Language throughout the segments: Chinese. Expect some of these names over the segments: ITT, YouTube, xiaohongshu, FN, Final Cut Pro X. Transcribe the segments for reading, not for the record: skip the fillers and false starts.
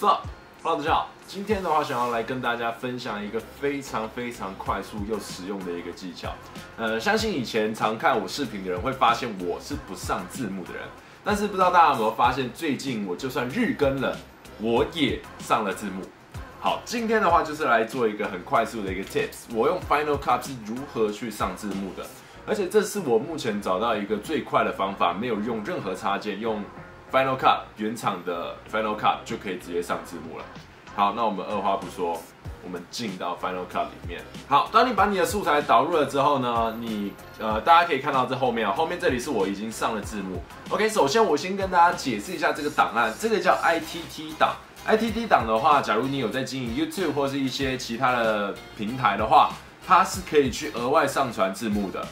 What's up? Hello， 大家好。今天的话，想要来跟大家分享一个非常快速又实用的一个技巧。相信以前常看我视频的人会发现我是不上字幕的人，但是不知道大家有没有发现，最近我就算日更了，我也上了字幕。好，今天的话就是来做一个很快速的一个 tips， 我用 Final Cut 是如何去上字幕的，而且这是我目前找到一个最快的方法，没有用任何插件，用 Final Cut 原厂的 Final Cut 就可以直接上字幕了。好，那我们二话不说，我们进到 Final Cut 里面。好，当你把你的素材导入了之后呢，你大家可以看到这后面啊，后面这里是我已经上了字幕。OK， 首先我先跟大家解释一下这个档案，这个叫 ITT 档。ITT 档的话，假如你有在经营 YouTube 或是一些其他的平台的话，它是可以去额外上传字幕的。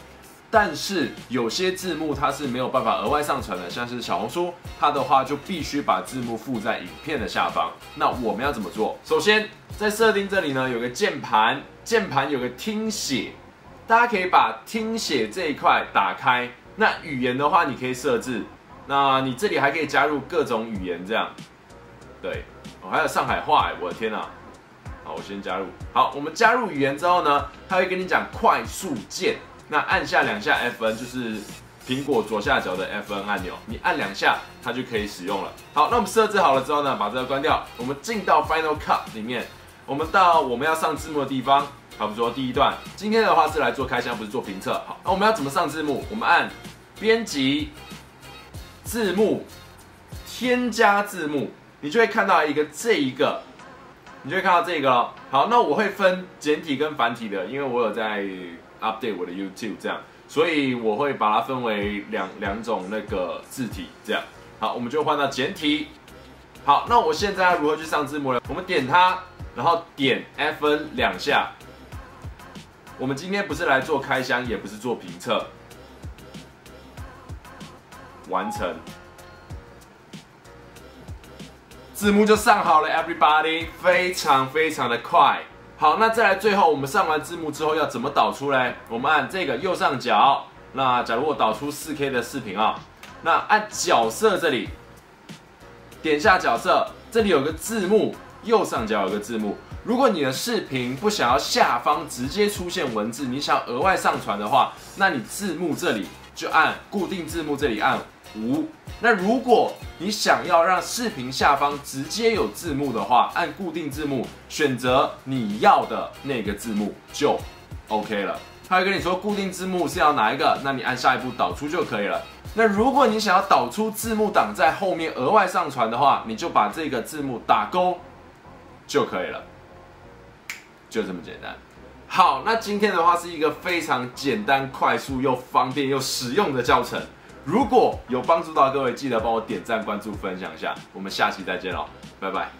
但是有些字幕它是没有办法额外上传的，像是小红书，它的话就必须把字幕附在影片的下方。那我们要怎么做？首先在设定这里呢，有个键盘，键盘有个听写，大家可以把听写这一块打开。那语言的话，你可以设置，那你这里还可以加入各种语言这样。对，哦，还有上海话，我的天啊！好，我先加入。好，我们加入语言之后呢，它会跟你讲快速键。那按下2下 FN 就是苹果左下角的 FN 按钮，你按2下它就可以使用了。好，那我们设置好了之后呢，把这个关掉。我们进到 Final Cut 里面，我们到我们要上字幕的地方，好，比如说第一段，今天的话是来做开箱，不是做评测。好，那我们要怎么上字幕？我们按编辑字幕，添加字幕，你就会看到这一个咯。好，那我会分简体跟繁体的，因为我有在 update 我的 YouTube 这样，所以我会把它分为两种那个字体这样。好，我们就换到简体。好，那我现在要如何去上字幕呢？我们点它，然后点 FN 2下。我们今天不是来做开箱，也不是做评测。完成，字幕就上好了 ，everybody， 非常的快。好，那再来最后，我们上完字幕之后要怎么导出嘞？我们按这个右上角，那假如我导出 4K 的视频啊，那按角色这里，点下角色，这里有个字幕，右上角有个字幕。如果你的视频不想要下方直接出现文字，你想额外上传的话，那你字幕这里就按固定字幕这里按5。那如果你想要让视频下方直接有字幕的话，按固定字幕，选择你要的那个字幕就 OK 了。他会跟你说固定字幕是要哪一个，那你按下一步导出就可以了。那如果你想要导出字幕档在后面额外上传的话，你就把这个字幕打勾就可以了，就这么简单。好，那今天的话是一个非常简单、快速又方便又实用的教程。如果有帮助到各位，记得帮我点赞、关注、分享一下。我们下期再见喽，拜拜。